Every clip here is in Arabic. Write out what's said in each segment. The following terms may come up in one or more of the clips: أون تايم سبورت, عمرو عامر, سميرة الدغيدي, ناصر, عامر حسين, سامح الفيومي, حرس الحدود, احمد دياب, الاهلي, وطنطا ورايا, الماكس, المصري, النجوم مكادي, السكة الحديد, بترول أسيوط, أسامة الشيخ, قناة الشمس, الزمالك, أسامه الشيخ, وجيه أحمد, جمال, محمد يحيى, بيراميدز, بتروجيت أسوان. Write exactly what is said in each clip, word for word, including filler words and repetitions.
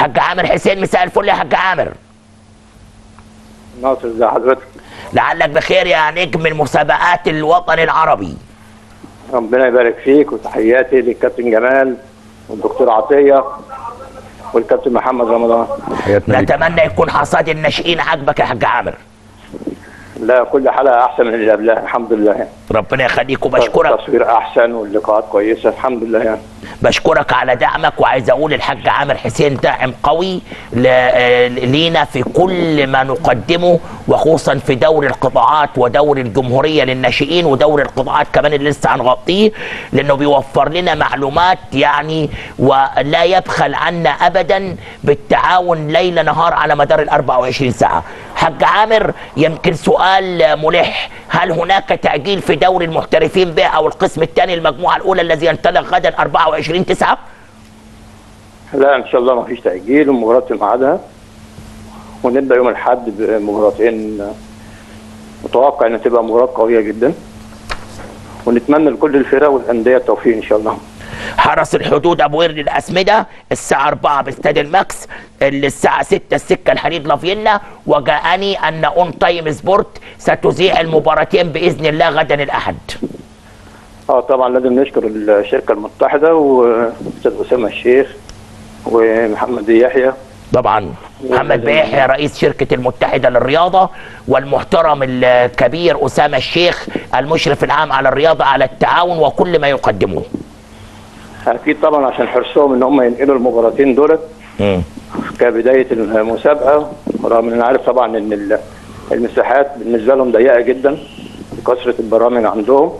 حاج عامر حسين، مساء الفل يا حاج عامر. ناصر زي حضرتك، لعلك بخير يا نجم المسابقات الوطني العربي. ربنا يبارك فيك، وتحياتي للكابتن جمال والدكتور عطيه والكابتن محمد رمضان. نتمنى يكون حصاد الناشئين عاجبك يا حاج عامر. لا، كل حلقه احسن من اللي قبلها الحمد لله. ربنا يخليك وبشكرك. التصوير احسن واللقاءات كويسه الحمد لله يعني. بشكرك على دعمك، وعايز اقول الحاج عامر حسين داعم قوي لينا في كل ما نقدمه، وخصوصا في دوري القطاعات ودوري الجمهوريه للناشئين ودوري القطاعات كمان اللي لسه هنغطيه، لانه بيوفر لنا معلومات يعني، ولا يبخل عنا ابدا بالتعاون ليل نهار على مدار ال أربعة وعشرين ساعه. حاج عامر، يمكن سؤال ملح، هل هناك تأجيل في دوري المحترفين بقى او القسم الثاني المجموعه الاولى الذي ينطلق غدا أربعة وعشرين تسعة؟ لا ان شاء الله ما فيش تأجيل، المباراه في ميعادها، ونبدا يوم الاحد بمباراتين متوقع ان تبقى مباراه قويه جدا، ونتمنى لكل الفرق والانديه التوفيق ان شاء الله. حرس الحدود ابو قرن الاسمده الساعه أربعة باستاد الماكس، الساعه ستة السكه الحديد لافينا، وجاءني ان اون تايم سبورت ستذيع المباراتين باذن الله غدا الاحد. اه طبعا لازم نشكر الشركه المتحده واستاذ اسامه الشيخ ومحمد يحيى، طبعا محمد بيحيى رئيس شركة المتحدة للرياضة، والمحترم الكبير أسامة الشيخ المشرف العام على الرياضة، على التعاون وكل ما يقدموه. أكيد طبعا عشان حرصهم إن هم ينقلوا المباراتين دولت كبداية المسابقة، رغم إن أنا عارف طبعا إن المساحات بالنسبة لهم ضيقة جدا بكثرة البرامج عندهم،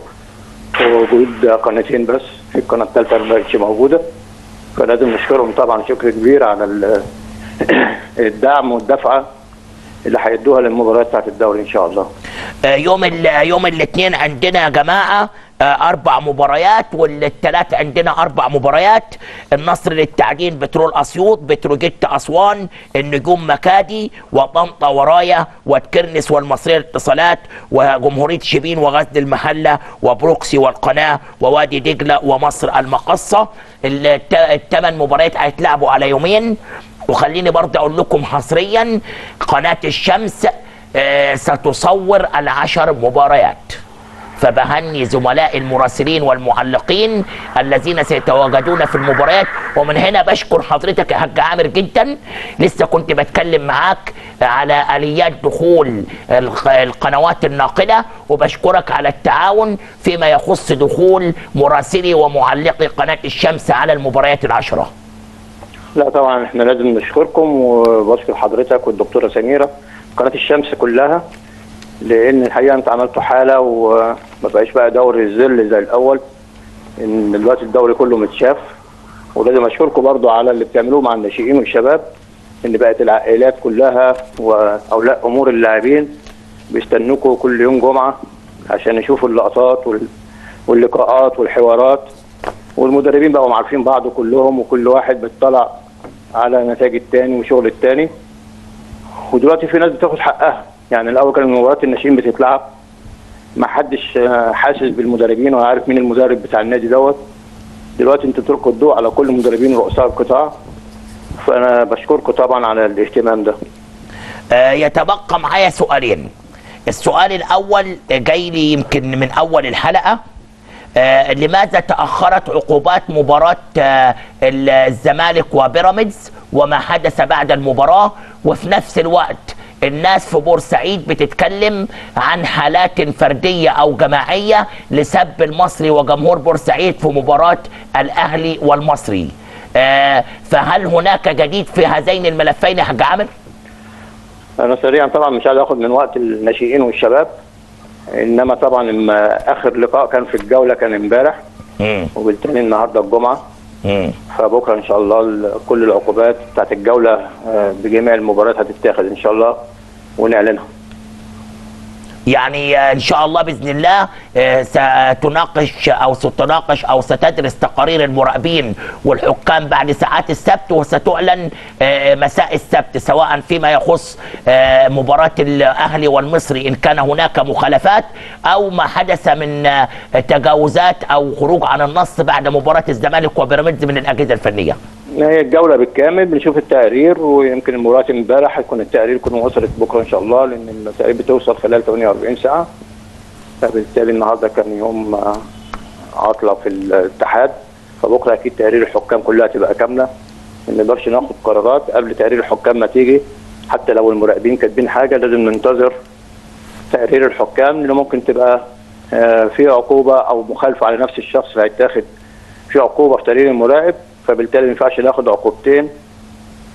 ووجود قناتين بس، في القناة الثالثة ما بقتش موجودة، فلازم نشكرهم طبعا شكر كبير على الدعم والدفعه اللي هيدوها للمباريات بتاعت الدوري ان شاء الله. يوم يوم الاثنين عندنا يا جماعه اربع مباريات، والثلاث عندنا اربع مباريات، النصر للتعدين بترول أسيوط، بتروجيت أسوان، النجوم مكادي، وطنطا ورايا، وتكرنس والمصريه للاتصالات، وجمهوريه شبين وغزل المحله، وبروكسي والقناه، ووادي دجله، ومصر المقصه. الثمان مباريات هيتلعبوا على يومين. وخليني برضه اقول لكم حصريا قناه الشمس ستصور العشر مباريات، فبهني زملاء المراسلين والمعلقين الذين سيتواجدون في المباريات. ومن هنا بشكر حضرتك يا حاج عامر جدا، لسه كنت بتكلم معاك على اليات دخول القنوات الناقله، وبشكرك على التعاون فيما يخص دخول مراسلي ومعلقي قناه الشمس على المباريات العشره. لا طبعا احنا لازم نشكركم، وبشكر حضرتك والدكتوره سميره قناه الشمس كلها، لان الحقيقه انتوا عملتوا حاله، وما بقاش بقى دوري الذل زي الاول، ان دلوقتي الدوري كله متشاف. ولازم اشكركم برضه على اللي بتعملوه مع الناشئين والشباب، ان بقت العائلات كلها واولياء امور اللاعبين بيستنوكوا كل يوم جمعه عشان يشوفوا اللقطات واللقاءات والحوارات، والمدربين بقوا عارفين بعض كلهم، وكل واحد بيطلع على نتائج الثاني وشغل الثاني. ودلوقتي في ناس بتاخد حقها، يعني الاول كان مباريات الناشئين بتتلعب ما حدش حاسس بالمدربين وعارف مين المدرب بتاع النادي دوت، دلوقتي انتوا بتلقوا الضوء على كل مدربين رؤساء القطاع، فانا بشكركم طبعا على الاهتمام ده. آه يتبقى معايا سؤالين، السؤال الاول جاي لي يمكن من اول الحلقه، آه لماذا تأخرت عقوبات مباراة آه الزمالك وبيراميدز وما حدث بعد المباراة، وفي نفس الوقت الناس في بورسعيد بتتكلم عن حالات فردية أو جماعية لسب المصري وجمهور بورسعيد في مباراة الأهلي والمصري، آه فهل هناك جديد في هذين الملفين يا حاج عامر؟ أنا سريعا طبعا مش عايز آخد من وقت الناشئين والشباب، انما طبعا لما اخر لقاء كان في الجوله كان امبارح، وبالتالي النهارده الجمعه، فبكره ان شاء الله كل العقوبات بتاعت الجوله بجميع المباريات هتتاخد ان شاء الله ونعلنها. يعني ان شاء الله باذن الله ستناقش او ستناقش او ستدرس تقارير المراقبين والحكام بعد ساعات السبت، وستعلن مساء السبت سواء فيما يخص مباراه الاهلي والمصري ان كان هناك مخالفات، او ما حدث من تجاوزات او خروج عن النص بعد مباراه الزمالك وبيراميدز من الاجهزه الفنيه. هي الجوله بالكامل بنشوف التقرير، ويمكن المباراه امبارح هيكون التقرير يكون وصلت بكره ان شاء الله، لان التقرير بتوصل خلال ثمانية وأربعين ساعة، فبالتالي النهارده كان يوم عطله في الاتحاد، فبكره اكيد تقارير الحكام كلها تبقى كامله. ما نقدرش ناخد قرارات قبل تقارير الحكام ما تيجي، حتى لو المراقبين كاتبين حاجه لازم ننتظر تقارير الحكام، لانه ممكن تبقى في عقوبه او مخالفه على نفس الشخص، فهيتاخد في عقوبه في تقرير المراقب، فبالتالي ما ينفعش ناخد عقوبتين،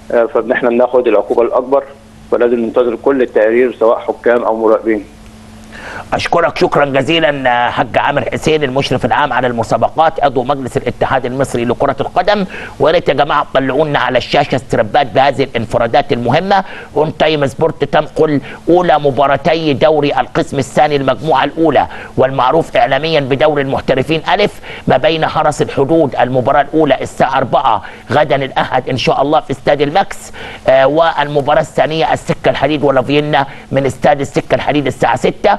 فاحنا بناخد العقوبه الاكبر، فلازم ننتظر كل التقارير سواء حكام او مراقبين. أشكرك شكرا جزيلا حاج عامر حسين المشرف العام على المسابقات عضو مجلس الاتحاد المصري لكرة القدم، ويا ريت يا جماعة تطلعونا على الشاشة ستريبات بهذه الانفرادات المهمة. أون تايم سبورت تنقل أولى مباراتي دوري القسم الثاني المجموعة الأولى والمعروف إعلاميا بدوري المحترفين ألف ما بين حرس الحدود المباراة الأولى الساعة أربعة غدا الأحد إن شاء الله في استاد الماكس، آه والمباراة الثانية السكة الحديد ولافينا من استاد السكة الحديد الساعة ستة.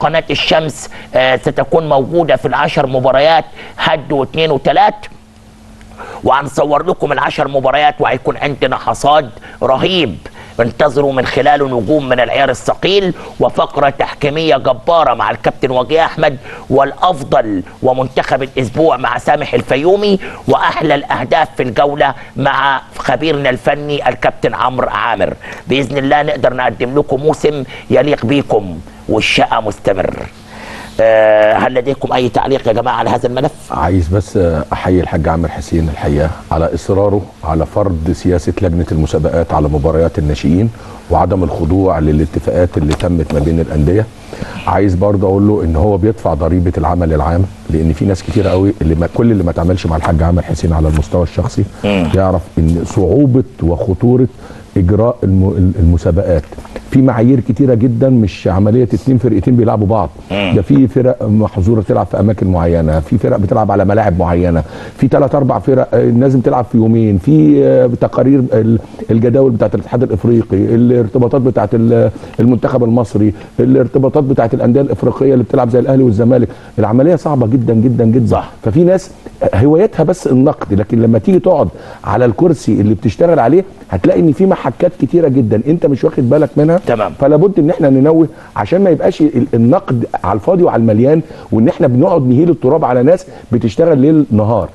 قناة الشمس ستكون موجودة في العشر مباريات حد واثنين وثلاث، وهنصور لكم العشر مباريات، وهيكون عندنا حصاد رهيب انتظروا من خلاله نجوم من العيار الثقيل، وفقرة تحكيمية جبارة مع الكابتن وجيه أحمد، والأفضل ومنتخب الأسبوع مع سامح الفيومي، وأحلى الأهداف في الجولة مع خبيرنا الفني الكابتن عمرو عامر. بإذن الله نقدر نقدم لكم موسم يليق بيكم والشقة مستمر. أه هل لديكم أي تعليق يا جماعة على هذا الملف؟ عايز بس أحيي الحاج عامر حسين الحقيقة على إصراره على فرض سياسة لجنة المسابقات على مباريات الناشئين وعدم الخضوع للاتفاقات اللي تمت ما بين الأندية. عايز برضه أقول له إن هو بيدفع ضريبة العمل العام، لأن في ناس كتير قوي اللي ما كل اللي ما تعملش مع الحاج عامر حسين على المستوى الشخصي يعرف إن صعوبة وخطورة إجراء المسابقات في معايير كتيرة جدا، مش عملية اتنين فرقتين بيلعبوا بعض، ده في فرق محظورة تلعب في أماكن معينة، في فرق بتلعب على ملاعب معينة، في ثلاث أربع فرق لازم تلعب في يومين، في تقارير الجداول بتاعت الاتحاد الإفريقي، الارتباطات بتاعت المنتخب المصري، الارتباطات بتاعت الأندية الإفريقية اللي بتلعب زي الأهلي والزمالك، العملية صعبة جدا جدا جدا صح. ففي ناس هوايتها بس النقد، لكن لما تيجي تقعد على الكرسي اللي بتشتغل عليه هتلاقي إن في حكات كتيره جدا انت مش واخد بالك منها تمام. فلا بد ان احنا ننوه عشان ما يبقاش النقد على الفاضي وعلى المليان، وان احنا بنقعد نهيل التراب على ناس بتشتغل ليل نهار.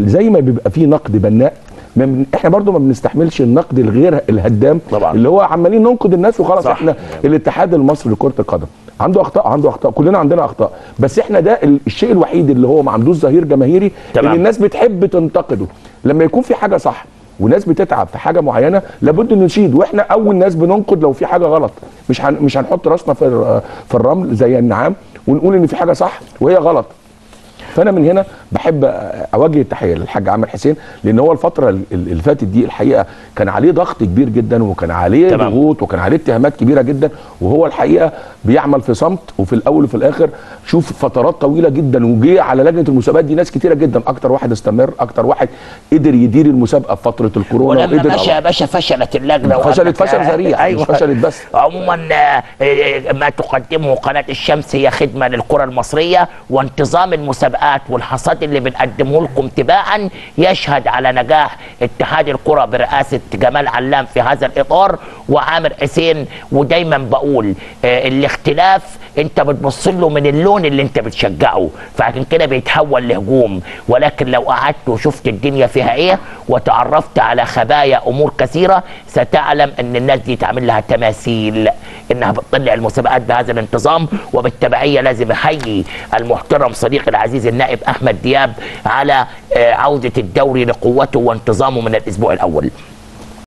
زي ما بيبقى فيه نقد بناء من احنا برضو ما بنستحملش النقد الغير الهدام طبعا. اللي هو عمالين ننقد الناس وخلاص صح. احنا الاتحاد المصري لكرة القدم عنده اخطاء، عنده اخطاء، كلنا عندنا اخطاء، بس احنا ده الشيء الوحيد اللي هو ما عندوش ظهير جماهيري اللي الناس بتحب تنتقده. لما يكون في حاجه صح وناس بتتعب في حاجه معينه لابد ان نشيد، واحنا اول ناس بننقد لو في حاجه غلط، مش هن... مش هنحط راسنا في في الرمل زي النعام ونقول ان في حاجه صح وهي غلط. فانا من هنا بحب اوجه التحيه للحاج عامر حسين، لان هو الفتره اللي فاتت دي الحقيقه كان عليه ضغط كبير جدا، وكان عليه ضغوط، وكان عليه اتهامات كبيره جدا، وهو الحقيقه بيعمل في صمت. وفي الاول وفي الاخر شوف فترات طويله جدا وجيه على لجنه المسابقات دي ناس كتيره جدا، اكتر واحد استمر، اكتر واحد قدر يدير المسابقه في فتره الكورونا، ولما مشى يا باشا فشلت اللجنه، فشلت فشل سريع. أيوة. فشلت بس. عموما ما تقدمه قناه الشمس هي خدمه للكره المصريه، وانتظام المسابقات والحصاد اللي بنقدمه لكم تباعا يشهد على نجاح اتحاد الكرة برئاسة جمال علام في هذا الإطار وعامر حسين. ودايما بقول اه الاختلاف انت بتبص له من اللون اللي انت بتشجعه، فعشان كده بيتحول لهجوم، ولكن لو قعدت وشفت الدنيا فيها ايه وتعرفت على خبايا امور كثيره ستعلم ان الناس دي تعمل لها تماثيل انها بتطلع المسابقات بهذا الانتظام. وبالتبعيه لازم احيي المحترم صديقي العزيز النائب احمد دياب على عوده الدوري لقوته وانتظامه من الاسبوع الاول.